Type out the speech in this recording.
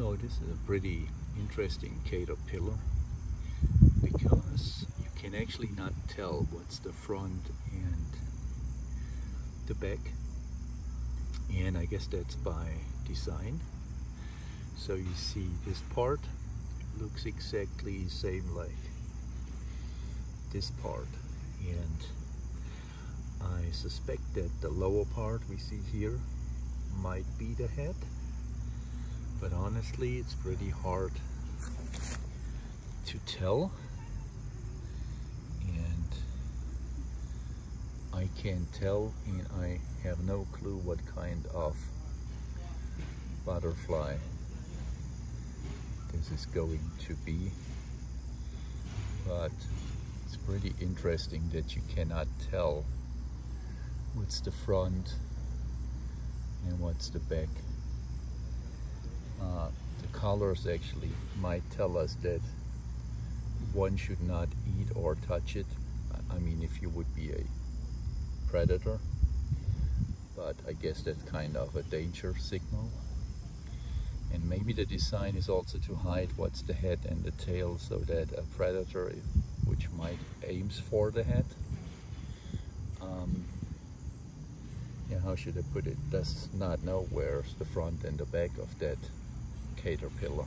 So this is a pretty interesting caterpillar, because you can actually not tell what's the front and the back, and I guess that's by design. So you see this part looks exactly the same like this part, and I suspect that the lower part we see here might be the head, but honestly it's pretty hard to tell, and I can't tell, and I have no clue what kind of butterfly this is going to be. But it's pretty interesting that you cannot tell what's the front and what's the back. The colors actually might tell us that one should not eat or touch it. I mean, if you would be a predator, but I guess that's kind of a danger signal. And maybe the design is also to hide what's the head and the tail, so that a predator which might aims for the head, how should I put it, does not know where's the front and the back of that caterpillar.